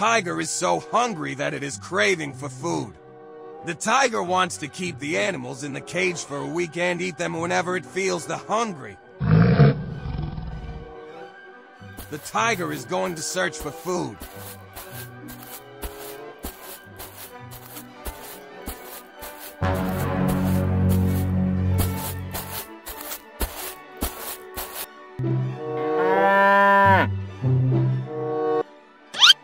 tiger is so hungry that it is craving for food. The tiger wants to keep the animals in the cage for a week and eat them whenever it feels the hungry. The tiger is going to search for food.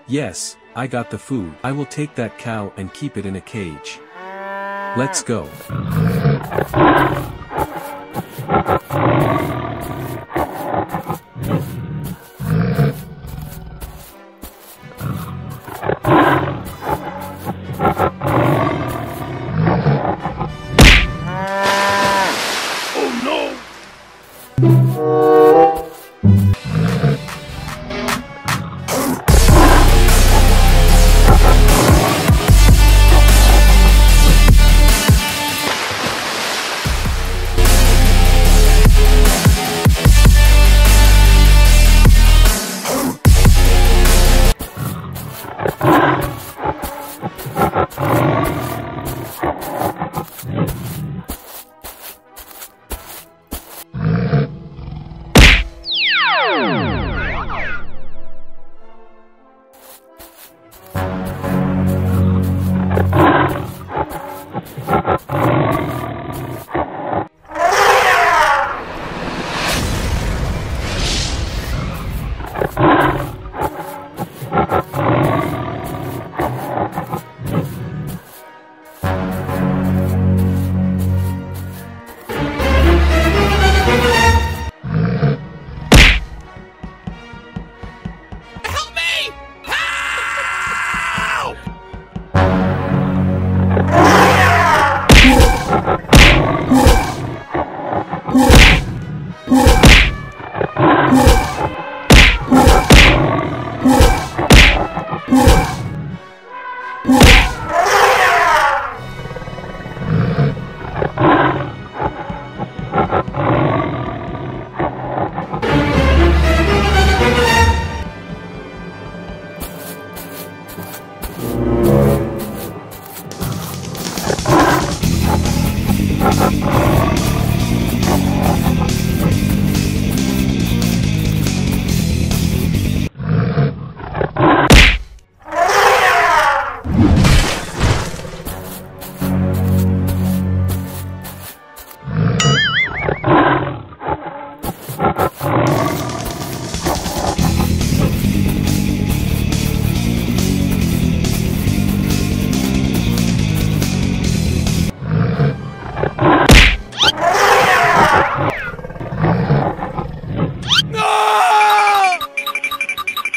Yes, I got the food. I will take that cow and keep it in a cage. Let's go.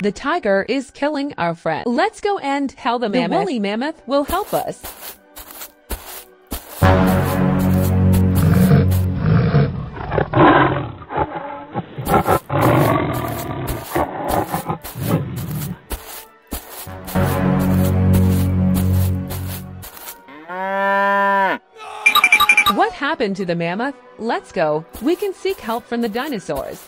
The tiger is killing our friend. Let's go and tell the mammoth. The woolly mammoth will help us. What happened to the mammoth? Let's go. We can seek help from the dinosaurs.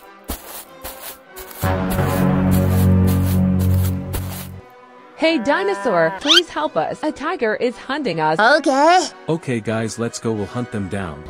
Hey dinosaur, please help us. A tiger is hunting us. Okay. Okay guys, let's go. We'll hunt them down.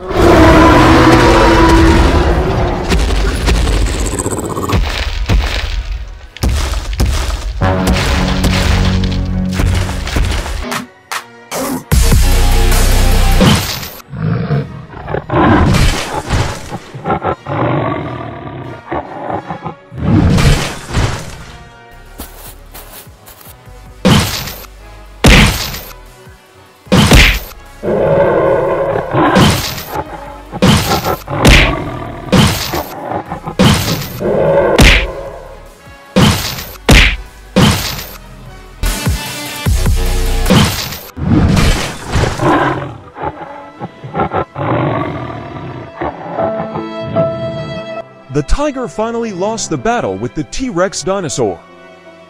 The tiger finally lost the battle with the T-Rex dinosaur.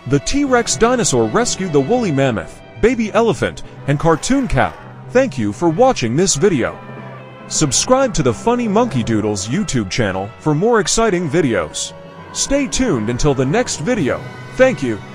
The T-Rex dinosaur rescued the woolly mammoth, baby elephant, and cartoon cow. Thank you for watching this video. Subscribe to the Funny Monkey Doodles YouTube channel for more exciting videos. Stay tuned until the next video. Thank you.